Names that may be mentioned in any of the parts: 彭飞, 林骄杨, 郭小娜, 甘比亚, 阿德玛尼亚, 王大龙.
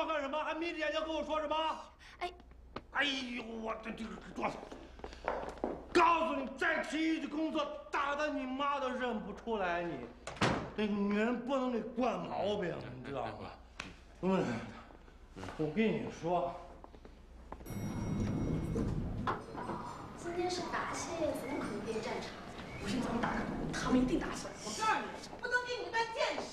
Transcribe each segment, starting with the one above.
话干什么？还眯着眼睛跟我说什么？哎，哎呦，我这个多少？告诉你，再勤于的工作，打得你妈都认不出来你。这女人不能给惯毛病，你知道吗？嗯，我跟你说，今天是打戏，怎么可能变战场？不信咱们打打赌，他们一定打起来。我告诉你，不能给你们一般见识，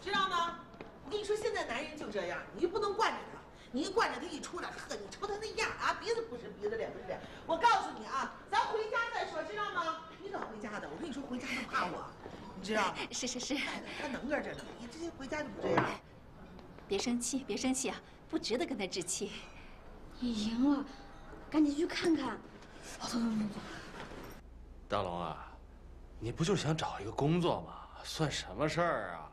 知道吗？我跟你说，现在男人就这样，你就不能惯着他。 你一惯着他一出来，呵，你瞅他那样啊，鼻子不是鼻子，脸不是脸。我告诉你啊，咱回家再说，知道吗？你早回家的，我跟你说，回家都怕我，你知道？是是是，他能干这呢，你直接回家就不这样。别生气，别生气啊，不值得跟他置气。你赢了，赶紧去看看。走。大龙啊，你不就是想找一个工作吗？算什么事儿啊？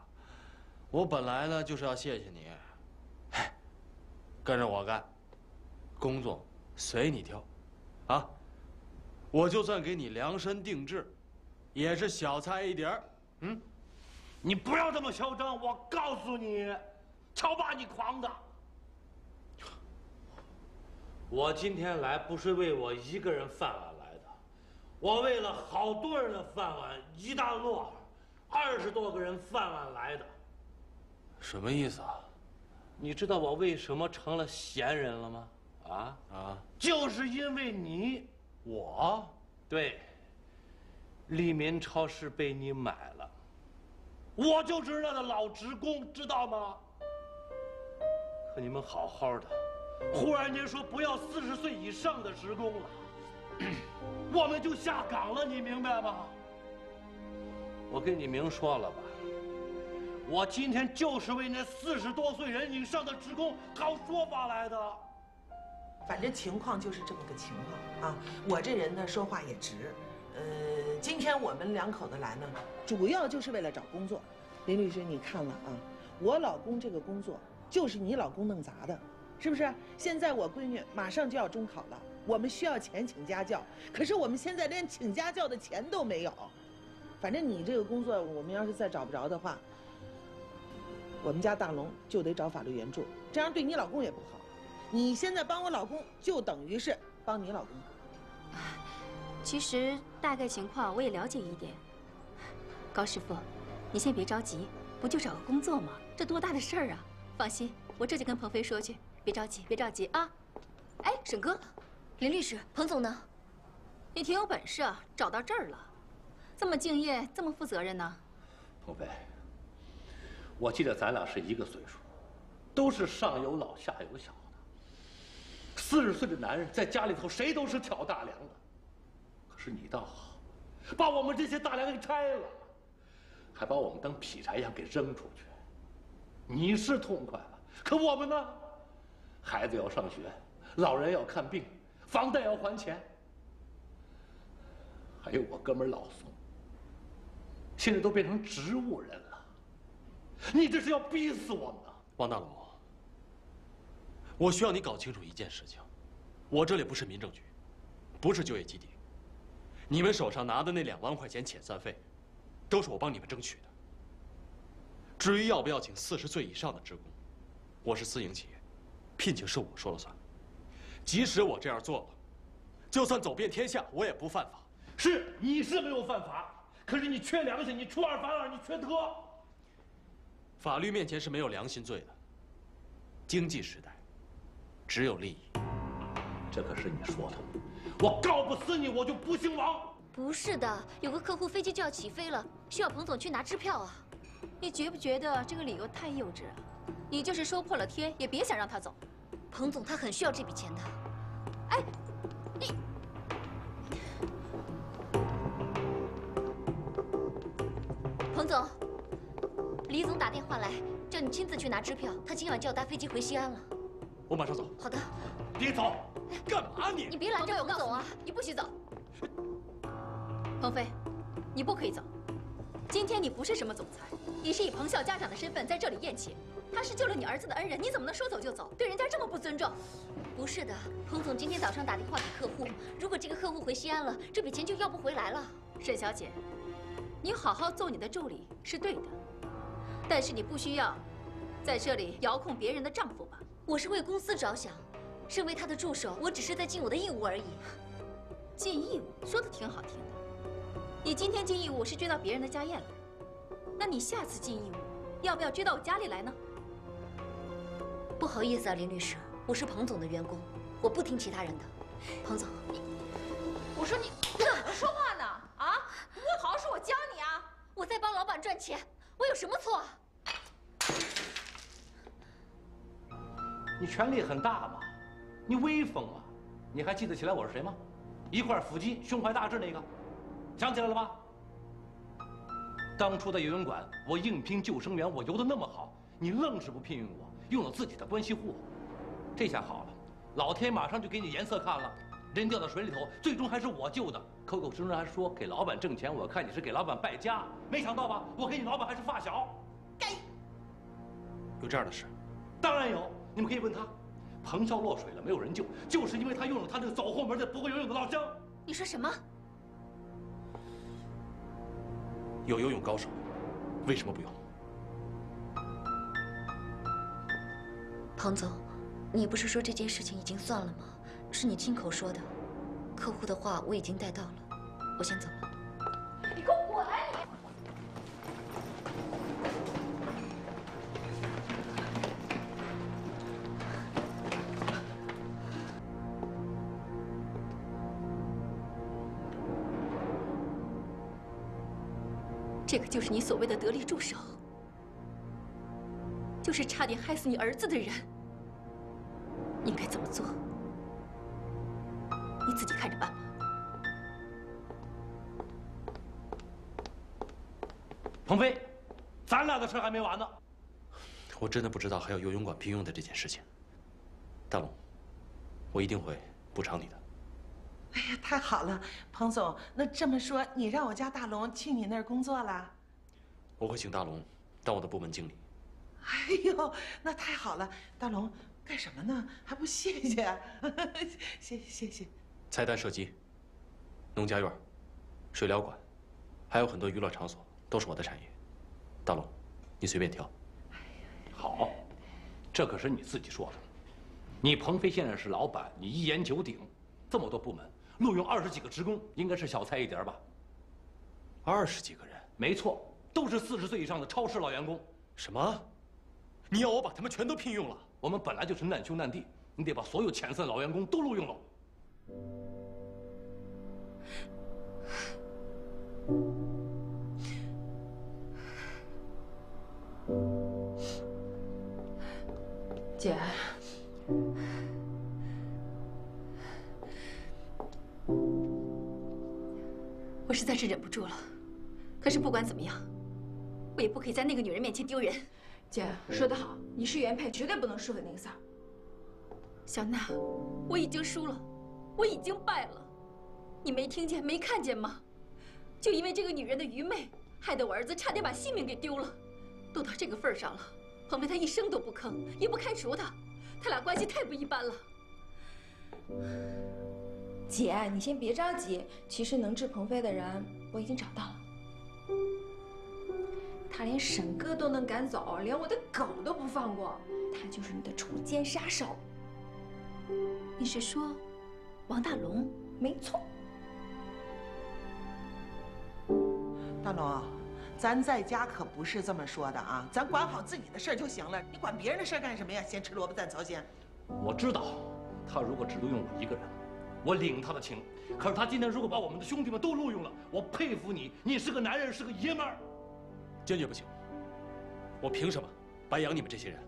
我本来呢就是要谢谢你。 跟着我干，工作随你挑，啊，我就算给你量身定制，也是小菜一碟儿。嗯，你不要这么嚣张，我告诉你，乔爸你狂的。我今天来不是为我一个人饭碗来的，我为了好多人的饭碗一大摞，20多个人饭碗来的。什么意思啊？ 你知道我为什么成了闲人了吗？啊，就是因为你，我，对，利民超市被你买了，我就是那个老职工，知道吗？可你们好好的，忽然间说不要40岁以上的职工了，我们就下岗了，你明白吗？我跟你明说了吧。 我今天就是为那40多岁人以上的职工讨说法来的，反正情况就是这么个情况啊。我这人呢，说话也直。今天我们两口子来呢，主要就是为了找工作。林律师，你看了啊，我老公这个工作就是你老公弄砸的，是不是？现在我闺女马上就要中考了，我们需要钱请家教，可是我们现在连请家教的钱都没有。反正你这个工作，我们要是再找不着的话。 我们家大龙就得找法律援助，这样对你老公也不好。你现在帮我老公，就等于是帮你老公。其实大概情况我也了解一点。高师傅，你先别着急，不就找个工作吗？这多大的事儿啊！放心，我这就跟鹏飞说去，别着急，别着急啊！哎，沈哥，林律师，彭总呢？你挺有本事啊，找到这儿了，这么敬业，这么负责任呢。鹏飞。 我记得咱俩是一个岁数，都是上有老下有小的。40岁的男人在家里头谁都是挑大梁的，可是你倒好，把我们这些大梁给拆了，还把我们当劈柴一样给扔出去。你是痛快了，可我们呢？孩子要上学，老人要看病，房贷要还钱，还有我哥们老宋，现在都变成植物人了。 你这是要逼死我们啊，王大龙！我需要你搞清楚一件事情，我这里不是民政局，不是就业基地，你们手上拿的那2万块钱遣散费，都是我帮你们争取的。至于要不要请40岁以上的职工，我是私营企业，聘请是我说了算。即使我这样做了，就算走遍天下，我也不犯法。是，你是没有犯法，可是你缺良心，你出尔反尔，你缺德。 法律面前是没有良心罪的。经济时代，只有利益。这可是你说的，我告不死你，我就不姓王。不是的，有个客户飞机就要起飞了，需要彭总去拿支票啊。你觉不觉得这个理由太幼稚啊？你就是说破了天，也别想让他走。彭总他很需要这笔钱的。哎，你。 彭总。 李总打电话来，叫你亲自去拿支票。他今晚就要搭飞机回西安了。我马上走。好的。别走！干嘛你？你别拦着我走啊！你不许走。鹏飞，你不可以走。今天你不是什么总裁，你是以彭校家长的身份在这里宴请。他是救了你儿子的恩人，你怎么能说走就走？对人家这么不尊重？不是的，彭总今天早上打电话给客户，如果这个客户回西安了，这笔钱就要不回来了。沈小姐，你好好做你的助理是对的。 但是你不需要在这里遥控别人的丈夫吧。我是为公司着想，身为他的助手，我只是在尽我的义务而已。尽义务说的挺好听的，你今天尽义务是追到别人的家宴来，那你下次尽义务要不要追到我家里来呢？不好意思啊，林律师，我是彭总的员工，我不听其他人的。彭总，我说你怎么说话呢？啊，不会好好说，我教你啊！我在帮老板赚钱，我有什么错啊？ 你权力很大嘛，你威风啊！你还记得起来我是谁吗？一块腹肌、胸怀大志那个，想起来了吧？当初在游泳馆，我应聘救生员，我游得那么好，你愣是不聘用我，用了自己的关系户。这下好了，老天马上就给你颜色看了，人掉到水里头，最终还是我救的。口口声声还说给老板挣钱，我看你是给老板败家，没想到吧？我跟你老板还是发小，该有这样的事？当然有。 你们可以问他，彭潇落水了，没有人救，就是因为他用了他那个走后门的不会游泳的老乡。你说什么？有游泳高手，为什么不用？彭总，你不是说这件事情已经算了吗？是你亲口说的，客户的话我已经带到了，我先走了。你给我滚！ 这个就是你所谓的得力助手，就是差点害死你儿子的人。你该怎么做？你自己看着办吧。鹏飞，咱俩的事还没完呢。我真的不知道还有游泳馆聘用的这件事情。大龙，我一定会补偿你的。 哎呀，太好了，彭总，那这么说，你让我家大龙去你那儿工作了？我会请大龙当我的部门经理。哎呦，那太好了，大龙干什么呢？还不谢谢？谢谢。菜单射击、农家院、水疗馆，还有很多娱乐场所，都是我的产业。大龙，你随便挑。好，这可是你自己说的。你彭飞现在是老板，你一言九鼎，这么多部门。 录用20几个职工，应该是小菜一碟吧？20几个人，没错，都是40岁以上的超市老员工。什么？你要我把他们全都聘用了？我们本来就是难兄难弟，你得把所有遣散的老员工都录用了。姐。 我实在是忍不住了，可是不管怎么样，我也不可以在那个女人面前丢人。姐说得好，你是原配，绝对不能输给那个三儿。小娜，我已经输了，我已经败了，你没听见没看见吗？就因为这个女人的愚昧，害得我儿子差点把性命给丢了。都到这个份上了，彭飞他一声都不吭，也不开除他，他俩关系太不一般了。 姐，你先别着急。其实能治鹏飞的人，我已经找到了。他连沈哥都能赶走，连我的狗都不放过。他就是你的锄奸杀手。你是说，王大龙？没错。大龙啊，咱在家可不是这么说的啊！咱管好自己的事儿就行了，你管别人的事儿干什么呀？咸吃萝卜淡操心。我知道，他如果只录用我一个人。 我领他的情，可是他今天如果把我们的兄弟们都录用了，我佩服你，你是个男人，是个爷们儿，坚决不行。我凭什么白养你们这些人？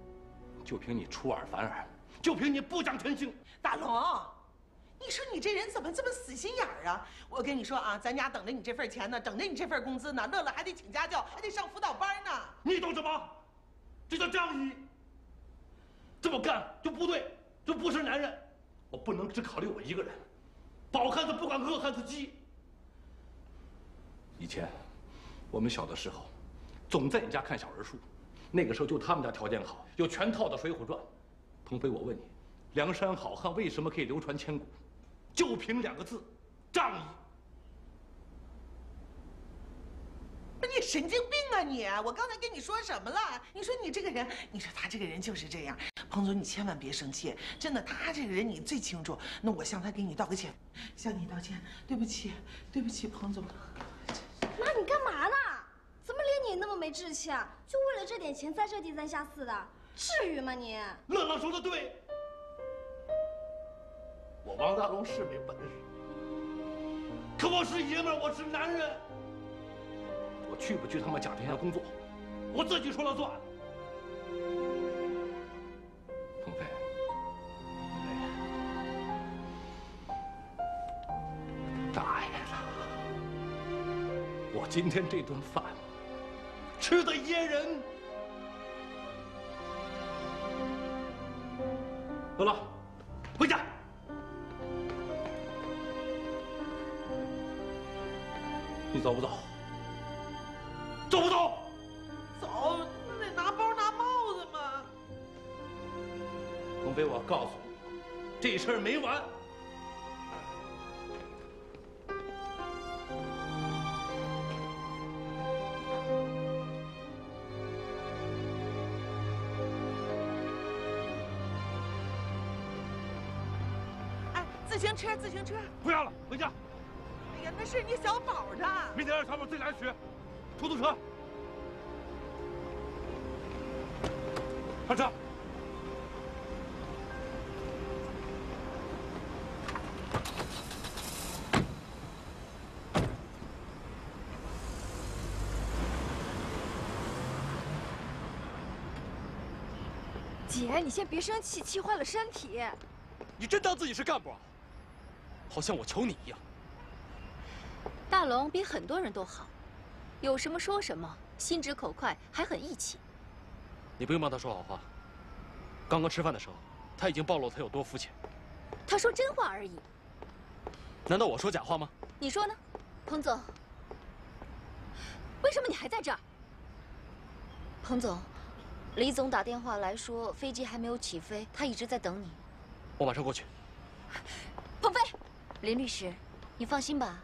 就凭你出尔反尔，就凭你不讲人性。大龙，你说你这人怎么这么死心眼儿啊？我跟你说啊，咱家等着你这份钱呢，等着你这份工资呢，乐乐还得请家教，还得上辅导班呢。你懂什么？这叫仗义。这么干就不对，就不是男人。我不能只考虑我一个人。 饱汉子不管饿汉子饥。以前我们小的时候，总在你家看小人书。那个时候就他们家条件好，有全套的《水浒传》。鹏飞，我问你，梁山好汉为什么可以流传千古？就凭2个字：仗义。那你。神经病啊你！我刚才跟你说什么了？你说你这个人，你说他这个人就是这样。彭总，你千万别生气，真的，他这个人你最清楚。那我向他给你道个歉，向你道歉，对不起，对不起，彭总。妈，你干嘛呢？怎么连你也那么没志气啊？就为了这点钱在这低三下四的，至于吗你？乐乐说的对，我王大龙是没本事，可我是爷们儿，我是男人。 我去不去他妈贾天下工作，我自己说了算。鹏飞，大爷了！我今天这顿饭吃的噎人。乐乐，回家。 你走不走？ 走不走？走，那得拿包拿帽子嘛。鹏飞，我告诉你，这事儿没完。哎，自行车，自行车。不要了，回家。哎呀，那是你小宝的。明天让小宝自己来取。 出租车，上车。姐，你先别生气，气坏了身体。你真当自己是干部啊？好像我求你一样。大龙比很多人都好。 有什么说什么，心直口快，还很义气。你不用帮他说好话。刚刚吃饭的时候，他已经暴露他有多肤浅。他说真话而已。难道我说假话吗？你说呢，彭总？为什么你还在这儿？彭总，李总打电话来说飞机还没有起飞，他一直在等你。我马上过去。彭飞，林律师，你放心吧，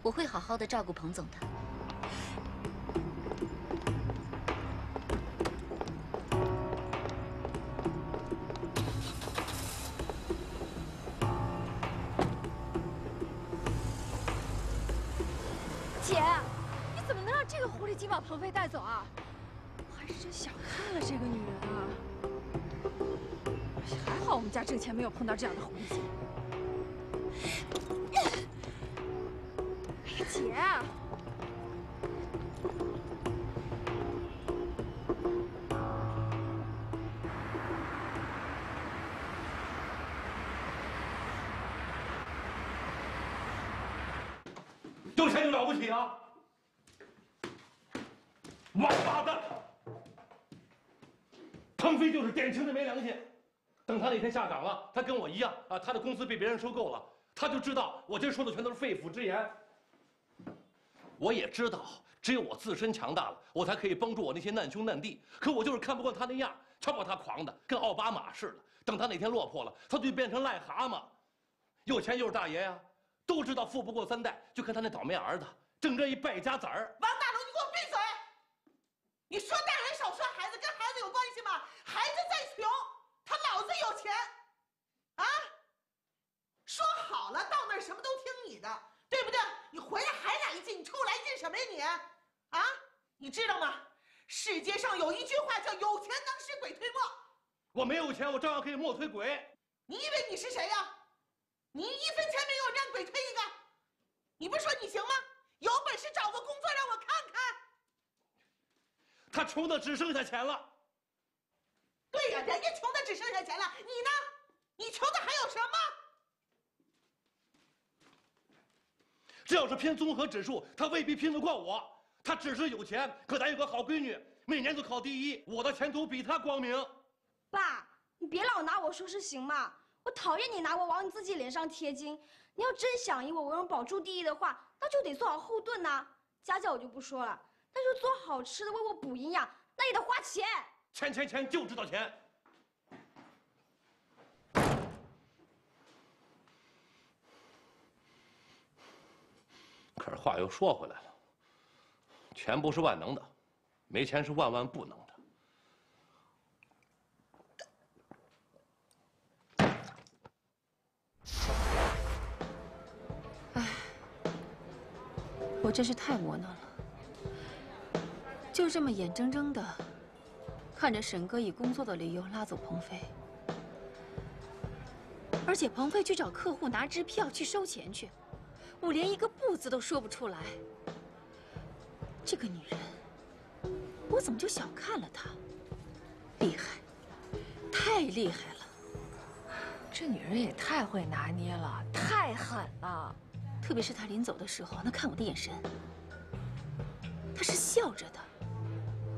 我会好好的照顾彭总的。 把鹏飞带走啊！我还是真小看了这个女人啊！还好我们家挣钱没有碰到这样的狐狸精。姐，有钱就了不起啊！ 王八蛋！腾飞就是典型的没良心。等他那天下岗了，他跟我一样啊，他的公司被别人收购了，他就知道我这说的全都是肺腑之言。我也知道，只有我自身强大了，我才可以帮助我那些难兄难弟。可我就是看不惯他那样，瞧把他狂的，跟奥巴马似的。等他哪天落魄了，他就变成癞蛤蟆。有钱就是大爷呀、啊，都知道富不过三代，就看他那倒霉儿子，整个一败家子儿。王大龙，你给我闭嘴！ 你说大人少说孩子，跟孩子有关系吗？孩子再穷，他老子有钱，啊！说好了到那儿什么都听你的，对不对？你回来还来劲，你臭来劲什么呀你？啊！你知道吗？世界上有一句话叫“有钱能使鬼推磨”。我没有钱，我照样可以磨推鬼。你以为你是谁呀？你一分钱没有，让鬼推一个，你不说你行吗？有本事找个工作让我看看。 他穷的只剩下钱了。对呀，人家穷的只剩下钱了，你呢？你穷的还有什么？这要是拼综合指数，他未必拼得过我。他只是有钱，可咱有个好闺女，每年都考第一，我的前途比他光明。爸，你别老拿我说事行嘛，我讨厌你拿我往你自己脸上贴金。你要真想以我为荣保住第一的话，那就得做好后盾呐。家教我就不说了。 但是做好吃的为我补营养，那也得花钱。钱钱钱就知道钱。可是话又说回来了，钱不是万能的，没钱是万万不能的。 我真是太窝囊了，就这么眼睁睁的看着沈哥以工作的理由拉走鹏飞，而且鹏飞去找客户拿支票去收钱去，我连一个不字都说不出来。这个女人，我怎么就小看了她？厉害，太厉害了！这女人也太会拿捏了，太狠了。 特别是他临走的时候，那看我的眼神，他是笑着的，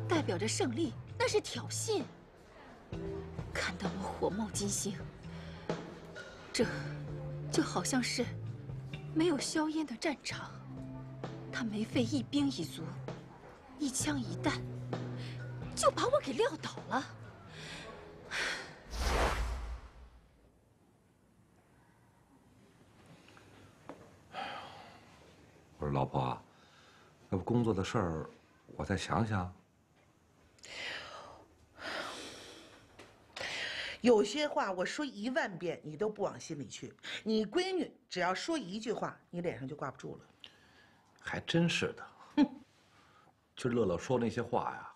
代表着胜利，那是挑衅，看得我火冒金星。这就好像是没有硝烟的战场，他没费一兵一卒，一枪一弹，就把我给撂倒了。 我说老婆啊，要不工作的事儿，我再想想。有些话我说1万遍，你都不往心里去。你闺女只要说一句话，你脸上就挂不住了。还真是的。哼，就乐乐说那些话呀，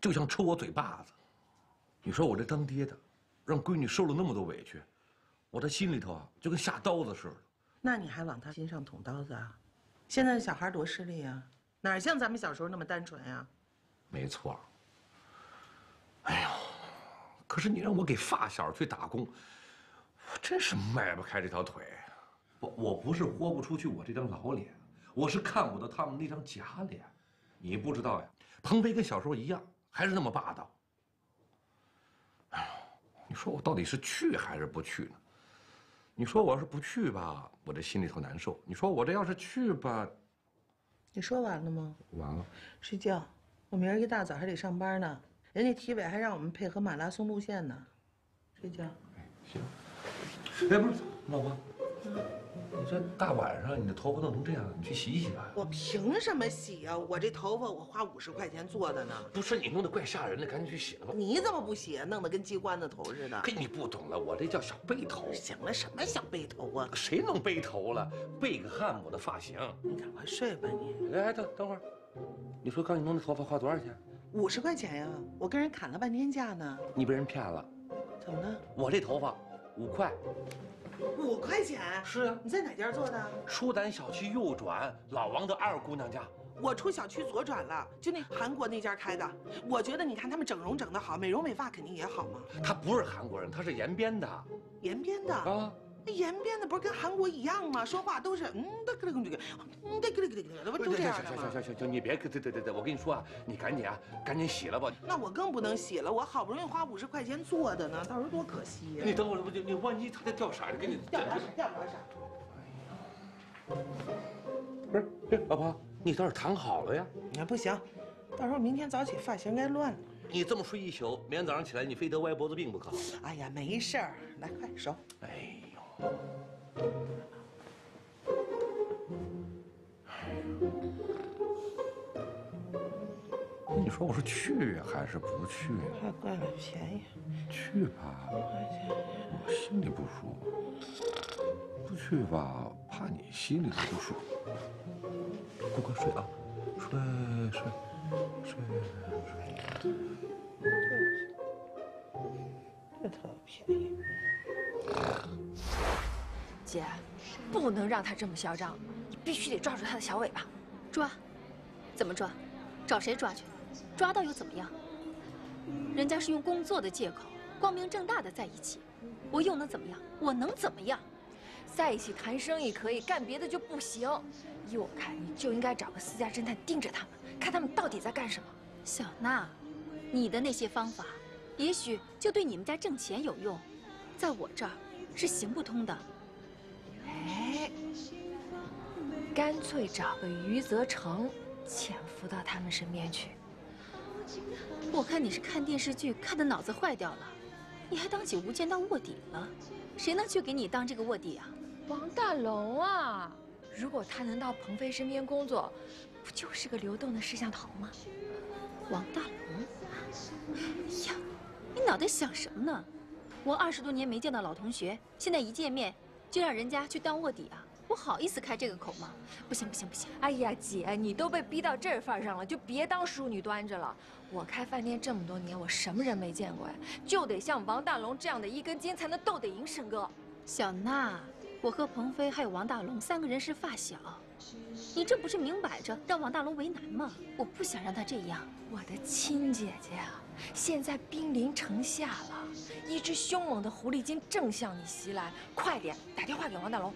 就像抽我嘴巴子。你说我这当爹的，让闺女受了那么多委屈，我这心里头啊，就跟下刀子似的。 那你还往他心上捅刀子啊？现在的小孩多势利啊，哪像咱们小时候那么单纯呀？没错。哎呦，可是你让我给发小去打工，我真是迈不开这条腿。我不是豁不出去我这张老脸，我是看不到他们那张假脸。你不知道呀，鹏飞跟小时候一样，还是那么霸道。哎呦，你说我到底是去还是不去呢？ 你说我要是不去吧，我这心里头难受。你说我这要是去吧，你说完了吗？完了，睡觉。我明儿一大早还得上班呢，人家体委还让我们配合马拉松路线呢。睡觉。哎，行。哎，不是，老婆，你这大晚上你的头发弄成这样，你去洗一洗吧。我凭什么洗呀？我这头发我花50块钱做的呢。不是你弄得怪吓人的，赶紧去洗了吧。你怎么不洗啊？弄得跟鸡冠子头似的。嘿，你不懂了，我这叫小背头。行了，什么小背头啊？谁弄背头了？背个汉姆的发型。你赶快睡吧你。哎，等会儿，你说刚你弄的头发花多少钱？50块钱呀！我跟人砍了半天价呢。你被人骗了。怎么了？我这头发5块。 5块钱？是啊，你在哪家做的？出咱小区右转，老王的2姑娘家。我出小区左转了，就那韩国那家开的。我觉得你看他们整容整得好，美容美发肯定也好嘛。他不是韩国人，他是延边的。延边的啊，那延边的不是跟韩国一样吗？说话都是这个，不都这样的吗？行，你别对，我跟你说啊，你赶紧洗了吧。那我更不能洗了，我好不容易花50块钱做的呢，到时候多可惜呀。你等会儿，你万一他再掉色儿，给你掉啥？不是，这老婆。 你倒是谈好了呀！那不行，到时候明天早起发型该乱了。你这么睡一宿，明天早上起来你非得歪脖子病不可。哎呀，没事儿，来，快收。哎呦，你说我是去还是不去呀？还怪我便宜。去吧，我心里不舒服；不去吧，怕你心里不舒服。 快睡啊，睡！这特便宜。姐，不能让他这么嚣张，你必须得抓住他的小尾巴。抓？怎么抓？找谁抓去？抓到又怎么样？人家是用工作的借口，光明正大的在一起，我又能怎么样？我能怎么样？ 在一起谈生意可以，干别的就不行。依我看，你就应该找个私家侦探盯着他们，看他们到底在干什么。小娜，你的那些方法，也许就对你们家挣钱有用，在我这儿是行不通的。哎，干脆找个余则成，潜伏到他们身边去。我看你是看电视剧看的脑子坏掉了，你还当起《无间道》卧底了。 谁能去给你当这个卧底啊？王大龙啊！如果他能到鹏飞身边工作，不就是个流动的摄像头吗？王大龙，哎呀，你脑袋想什么呢？我20多年没见到老同学，现在一见面就让人家去当卧底啊！我好意思开这个口吗？不行不行不行！哎呀，姐，你都被逼到这份上了，就别当淑女端着了。我开饭店这么多年，我什么人没见过呀？就得像王大龙这样的一根筋才能斗得赢沈哥。小娜，我和鹏飞还有王大龙3个人是发小。 你这不是明摆着让王大龙为难吗？我不想让他这样。我的亲姐姐啊，现在兵临城下了，一只凶猛的狐狸精正向你袭来，快点打电话给王大龙。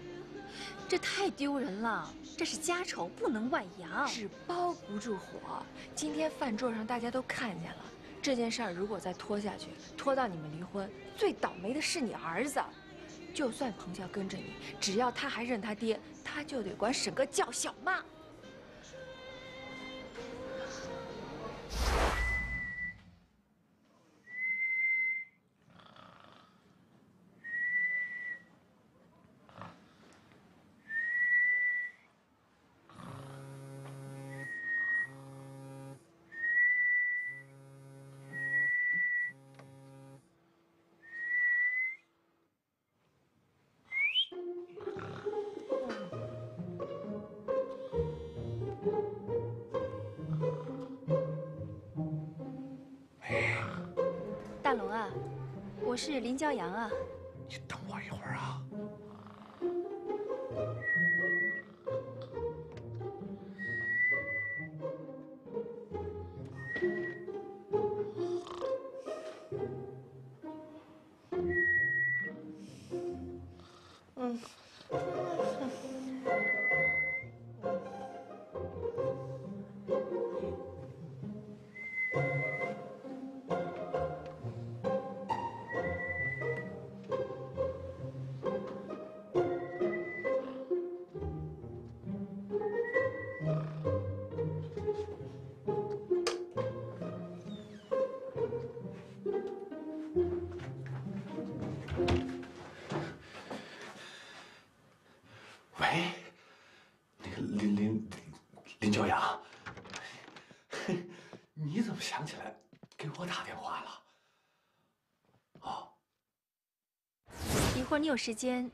这太丢人了，这是家丑不能外扬。纸包不住火，今天饭桌上大家都看见了，这件事儿如果再拖下去，拖到你们离婚，最倒霉的是你儿子。 就算彭笑跟着你，只要他还认他爹，他就得管沈哥叫小妈。大龙啊，我是林骄阳啊。你等我一会儿啊。或者你有时间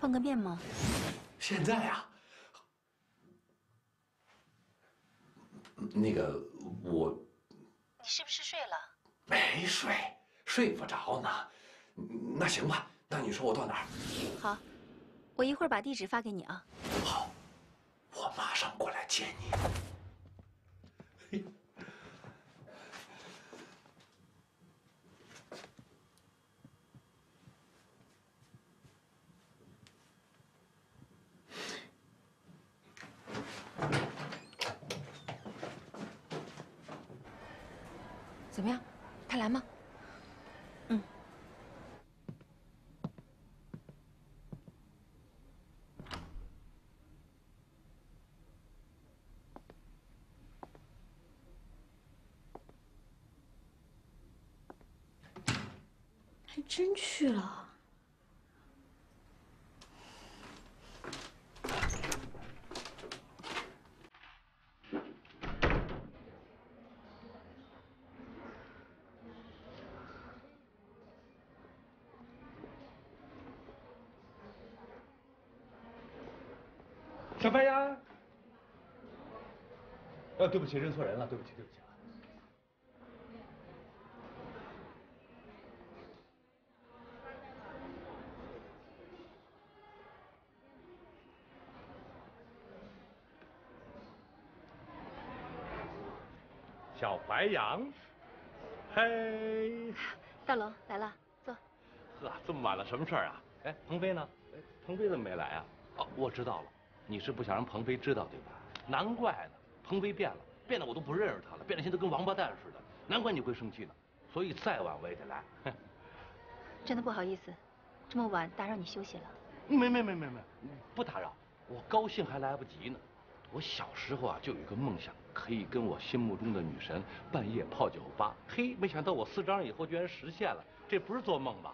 碰个面吗？现在呀、那个我，你是不是睡了？没睡，睡不着呢。那行吧，那你说我到哪儿？好，我一会儿把地址发给你啊。好，我马上过来接你。 怎么样，他来吗？嗯。还真去了。 小白呀，对不起，认错人了，对不起，对不起啊。小白羊，嘿，大龙来了，坐。呵，这么晚了，什么事儿啊？哎，鹏飞呢？哎，鹏飞怎么没来啊？哦，我知道了。 你是不想让鹏飞知道对吧？难怪呢，鹏飞变了，变得我都不认识他了，变得现在跟王八蛋似的，难怪你会生气呢。所以再晚我也得来。真的不好意思，这么晚打扰你休息了。没，不打扰，我高兴还来不及呢。我小时候啊就有一个梦想，可以跟我心目中的女神半夜泡酒吧。嘿，没想到我4张以后居然实现了，这不是做梦吧？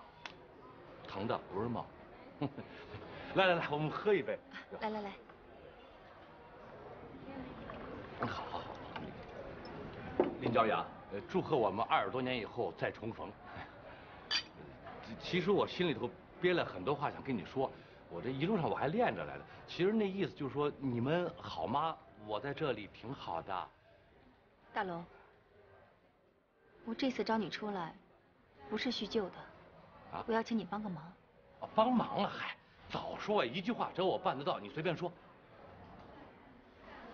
疼的不是梦。来，我们喝一杯。来，好，好，好。林朝阳，祝贺我们20多年以后再重逢。其实我心里头憋了很多话想跟你说，我这一路上我还练着来了。其实那意思就是说，你们好吗？我在这里挺好的。大龙，我这次找你出来，不是叙旧的，啊，我要请你帮个忙。啊，帮忙啊，嗨，早说呀，一句话只要我办得到，你随便说。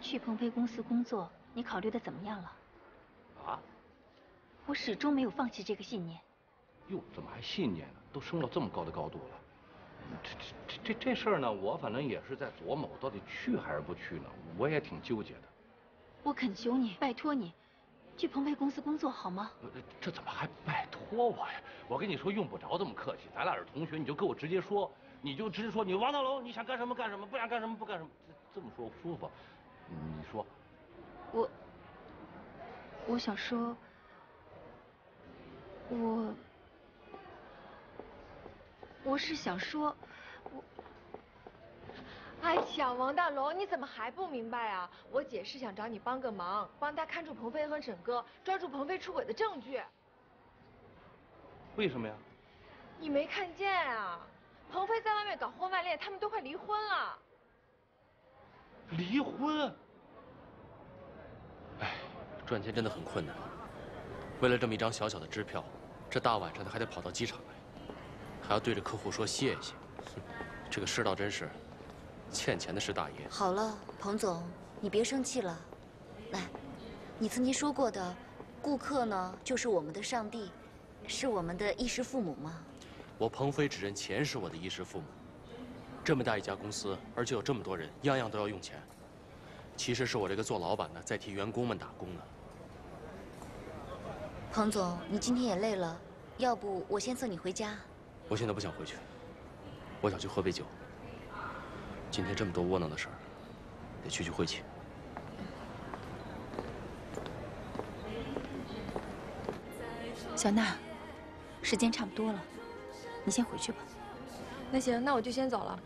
去鹏飞公司工作，你考虑的怎么样了？啊！我始终没有放弃这个信念。哟，怎么还信念呢？都升到这么高的高度了，这事儿呢，我反正也是在琢磨，我到底去还是不去呢？我也挺纠结的。我恳求你，拜托你，去鹏飞公司工作好吗？这怎么还拜托我呀？我跟你说，用不着这么客气，咱俩是同学，你就跟我直接说，你就直接说，你王大龙，你想干什么干什么，不想干什么不干什么，这么说舒服。 你说，我想说，我是想说，哎呀，王大龙，你怎么还不明白啊？我姐是想找你帮个忙，帮她看住鹏飞和沈哥，抓住鹏飞出轨的证据。为什么呀？你没看见啊？鹏飞在外面搞婚外恋，他们都快离婚了。 离婚？哎，赚钱真的很困难。为了这么一张小小的支票，这大晚上的还得跑到机场来，还要对着客户说谢谢。这个世道真是欠钱的是大爷。好了，彭总，你别生气了。来，你曾经说过的，顾客呢就是我们的上帝，是我们的衣食父母吗？我彭飞只认钱是我的衣食父母。 这么大一家公司，而且有这么多人，样样都要用钱。其实是我这个做老板的在替员工们打工呢。彭总，你今天也累了，要不我先送你回家？我现在不想回去，我想去喝杯酒。今天这么多窝囊的事儿，得去晦气。 小娜，时间差不多了，你先回去吧。 那行，那我就先走了。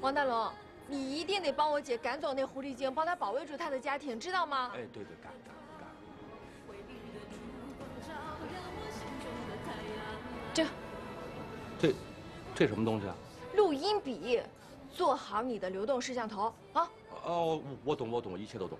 王大龙，你一定得帮我姐赶走那狐狸精，帮她保卫住她的家庭，知道吗？哎，对对，赶。这什么东西啊？录音笔，做好你的流动摄像头啊！哦，我懂，我懂，一切都懂。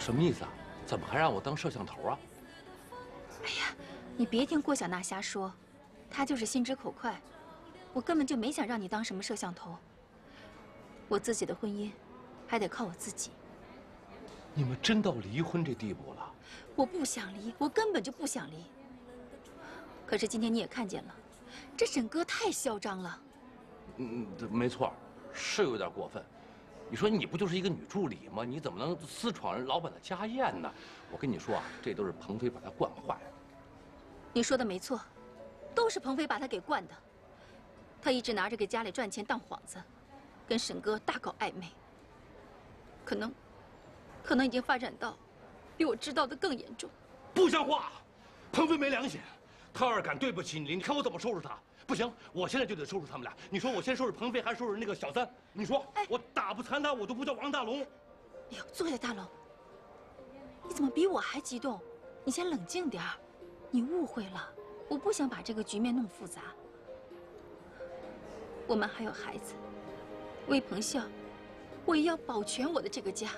什么意思啊？怎么还让我当摄像头啊？哎呀，你别听郭小娜瞎说，她就是心直口快。我根本就没想让你当什么摄像头。我自己的婚姻，还得靠我自己。你们真到离婚这地步了？我不想离，我根本就不想离。可是今天你也看见了，这沈哥太嚣张了。嗯，没错，是有点过分。 你说你不就是一个女助理吗？你怎么能私闯人老板的家宴呢？我跟你说啊，这都是鹏飞把他惯坏了。你说的没错，都是鹏飞把他给惯的。他一直拿着给家里赚钱当幌子，跟沈哥大搞暧昧。可能已经发展到比我知道的更严重。不像话！鹏飞没良心，他要是敢对不起你，你看我怎么收拾他！ 不行，我现在就得收拾他们俩。你说我先收拾鹏飞，还是收拾那个小三？你说，哎，我打不残他，我都不叫王大龙。哎呦，坐下，大龙，你怎么比我还激动？你先冷静点儿，你误会了，我不想把这个局面弄复杂。我们还有孩子，为鹏笑，我也要保全我的这个家。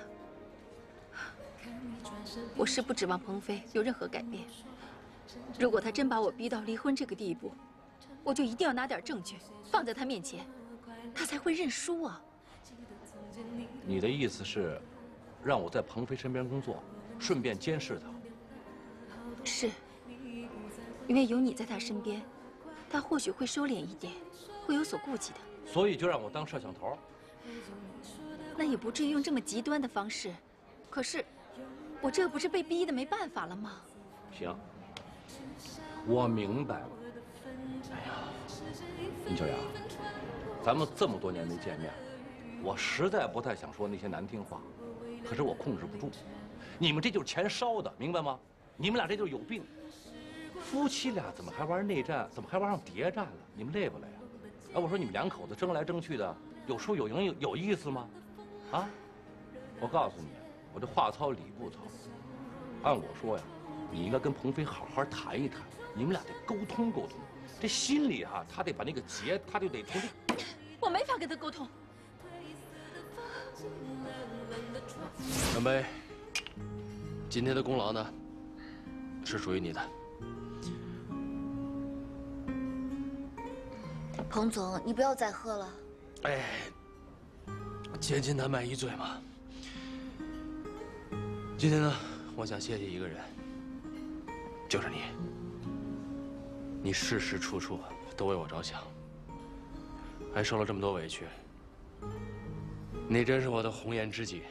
我是不指望鹏飞有任何改变。如果他真把我逼到离婚这个地步， 我就一定要拿点证据放在他面前，他才会认输啊！你的意思是，让我在鹏飞身边工作，顺便监视他？是，因为有你在他身边，他或许会收敛一点，会有所顾忌的。所以就让我当摄像头？那也不至于用这么极端的方式。可是，我这不是被逼的没办法了吗？行，我明白了。 哎呀，林小阳，咱们这么多年没见面，我实在不太想说那些难听话，可是我控制不住。你们这就是钱烧的，明白吗？你们俩这就是有病。夫妻俩怎么还玩内战？怎么还玩上谍战了？你们累不累啊？哎，我说你们两口子争来争去的，有输有赢有意思吗？啊？我告诉你，我这话糙理不糙。按我说呀，你应该跟鹏飞好好谈一谈，你们俩得沟通沟通。这心里啊，他得把那个结，他就得从这。我没法跟他沟通。 干杯！今天的功劳呢，是属于你的。彭总，你不要再喝了。哎，千金难买一醉嘛。今天呢，我想谢谢一个人，就是你。你事事处处都为我着想，还受了这么多委屈。 你真是我的红颜知己，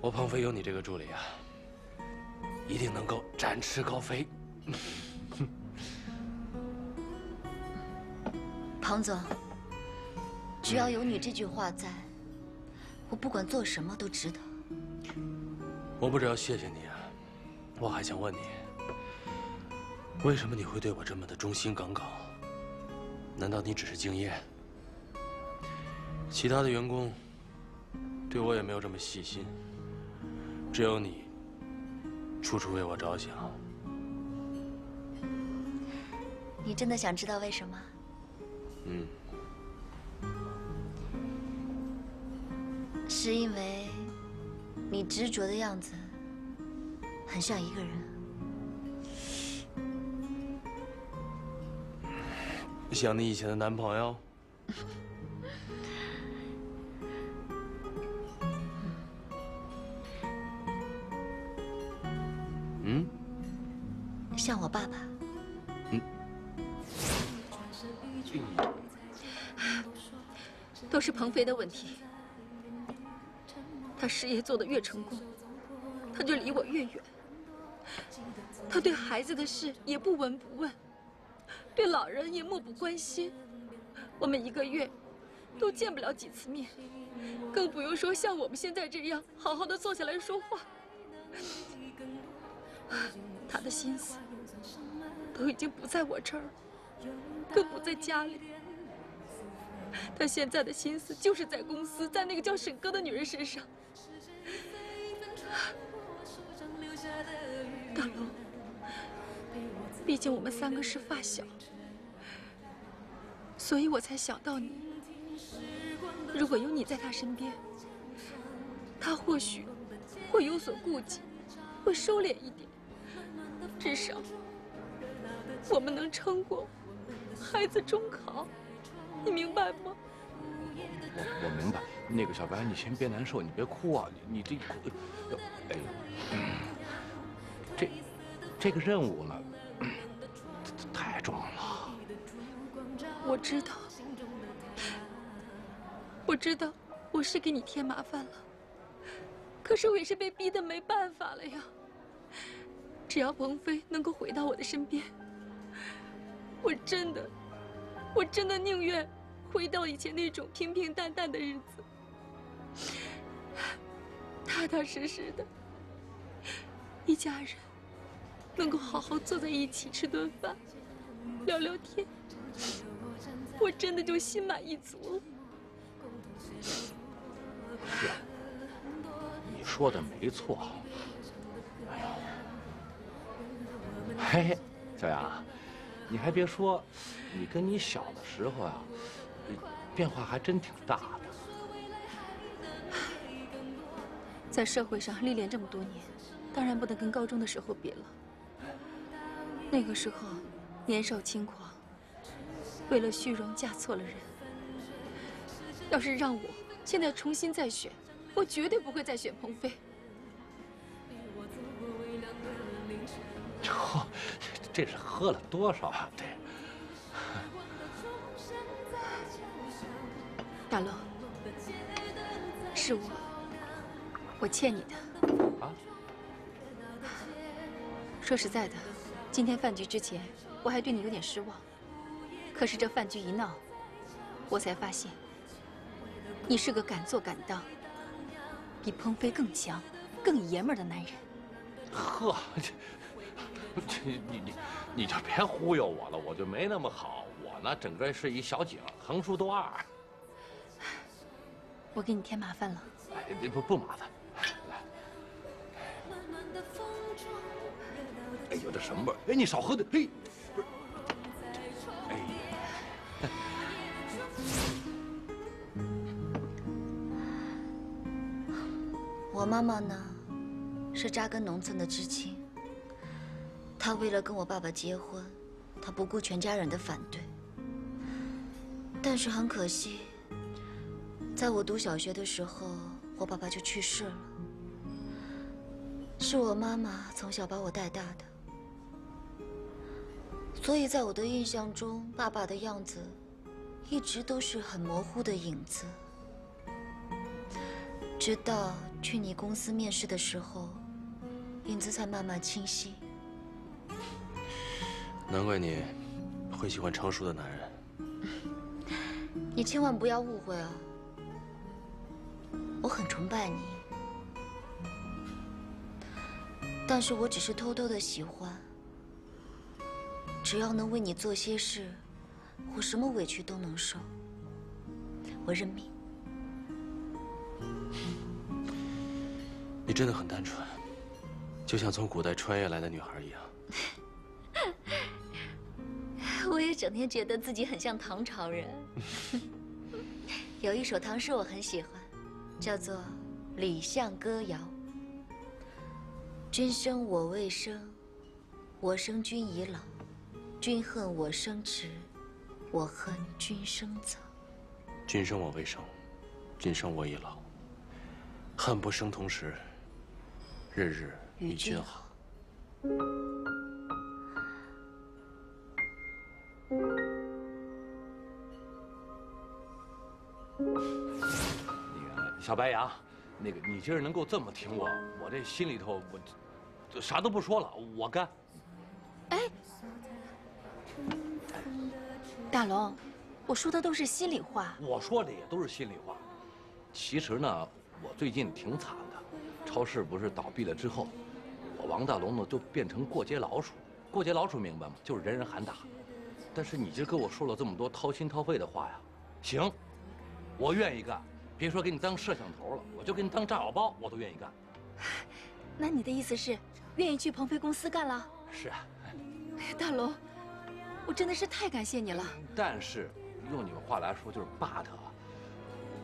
我鹏飞有你这个助理啊，一定能够展翅高飞。庞总，只要有你这句话在，我不管做什么都值得。我不只要谢谢你啊，我还想问你，为什么你会对我这么的忠心耿耿？难道你只是敬业？其他的员工？ 对我也没有这么细心，只有你，处处为我着想。你真的想知道为什么？嗯，是因为你执着的样子很像一个人。像你以前的男朋友？像我爸爸，嗯，都是鹏飞的问题。他事业做得越成功，他就离我越远。他对孩子的事也不闻不问，对老人也漠不关心。我们一个月都见不了几次面，更不用说像我们现在这样好好的坐下来说话。他的心思。 都已经不在我这儿，更不在家里。他现在的心思就是在公司，在那个叫沈哥的女人身上。大龙，毕竟我们三个是发小，所以我才想到你。如果有你在他身边，他或许会有所顾忌，会收敛一点，至少。 我们能撑过孩子中考，你明白吗？我明白。那个小白，你先别难受，你别哭啊！你这，哎呀，这个任务呢，太重了。我知道，我知道，我是给你添麻烦了。可是我也是被逼得没办法了呀。只要鹏飞能够回到我的身边。 我真的宁愿回到以前那种平平淡淡的日子，踏踏实实的，一家人能够好好坐在一起吃顿饭，聊聊天，我真的就心满意足了。是，你说的没错。哎呀，嘿，小杨。 你还别说，你跟你小的时候啊，变化还真挺大的。在社会上历练这么多年，当然不能跟高中的时候比了。那个时候年少轻狂，为了虚荣嫁错了人。要是让我现在重新再选，我绝对不会再选鹏飞。哟。 这是喝了多少啊？对，大龙，是我欠你的。啊？说实在的，今天饭局之前，我还对你有点失望。可是这饭局一闹，我才发现，你是个敢做敢当、比鹏飞更强、更爷们儿的男人。呵，你就别忽悠我了，我就没那么好。我呢，整个是一小景，横竖都二。我给你添麻烦了。哎，不麻烦。来。哎呦，这什么味儿？哎，你少喝点。嘿，不是。哎。我妈妈呢，是扎根农村的知青。 他为了跟我爸爸结婚，他不顾全家人的反对。但是很可惜，在我读小学的时候，我爸爸就去世了。是我妈妈从小把我带大的，所以在我的印象中，爸爸的样子一直都是很模糊的影子。直到去你公司面试的时候，影子才慢慢清晰。 难怪你会喜欢成熟的男人。你千万不要误会啊！我很崇拜你，但是我只是偷偷的喜欢。只要能为你做些事，我什么委屈都能受。我认命。你真的很单纯，就像从古代穿越来的女孩一样。 我也整天觉得自己很像唐朝人。有一首唐诗我很喜欢，叫做《李相歌谣》：“君生我未生，我生君已老；君恨我生迟，我恨君生早。”君生我未生，君生我已老。恨不生同时，日日与君好。 小白羊，那个你今儿能够这么挺我，我这心里头我啥都不说了，我干。哎，大龙，我说的都是心里话。我说的也都是心里话。其实呢，我最近挺惨的，超市不是倒闭了之后，我王大龙呢就变成过街老鼠。过街老鼠明白吗？就是人人喊打。但是你今儿跟我说了这么多掏心掏肺的话呀，行，我愿意干。 别说给你当摄像头了，我就给你当炸药包，我都愿意干。那你的意思是，愿意去鹏飞公司干了？是啊。大龙，我真的是太感谢你了。但是，用你们话来说就是 but。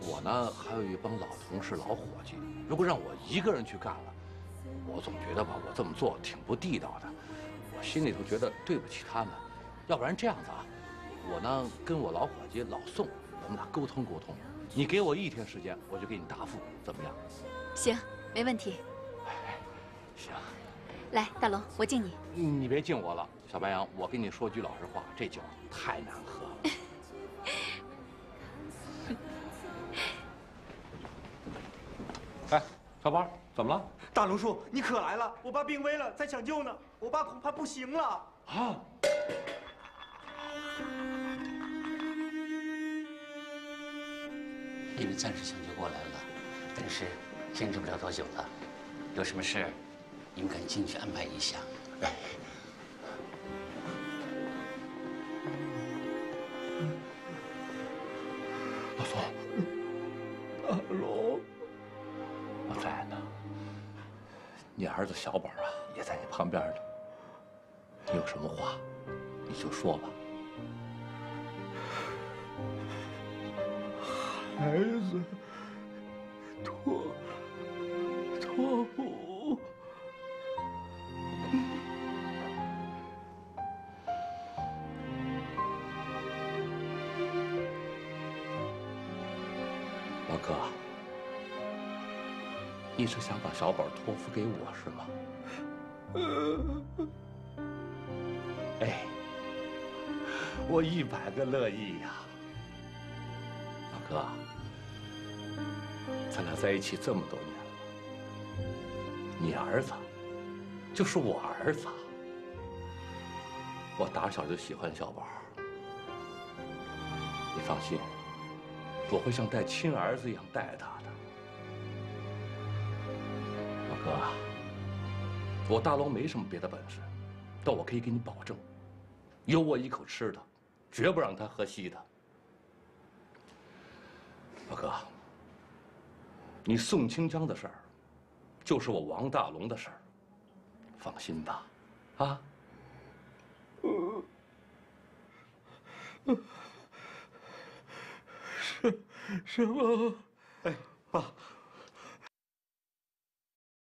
我呢，还有一帮老同事、老伙计，如果让我一个人去干了，我总觉得吧，我这么做挺不地道的，我心里头觉得对不起他们。要不然这样子啊，我呢跟我老伙计老宋，我们俩沟通沟通。 你给我一天时间，我就给你答复，怎么样？行，没问题。哎，行。来，大龙，我敬你。你别敬我了，小白羊，我跟你说句老实话，这酒太难喝了。哎，小宝，怎么了？大龙叔，你可来了！我爸病危了，在抢救呢。我爸恐怕不行了。啊！ 你们暂时抢救过来了，但是坚持不了多久了。有什么事，你们赶紧去安排一下。哎，老宋，大龙，我在呢。你儿子小宝啊，也在你旁边呢。你有什么话，你就说吧。 孩子托付，老哥，你是想把小宝托付给我是吗？哎，我100个乐意呀，老哥。 咱俩在一起这么多年了，你儿子就是我儿子。我打小就喜欢小宝，你放心，我会像带亲儿子一样带他的。老哥，我大龙没什么别的本事，但我可以给你保证，有我一口吃的，绝不让他喝稀的。老哥，你宋清江的事儿，就是我王大龙的事儿，放心吧，啊。 什么？哎，爸，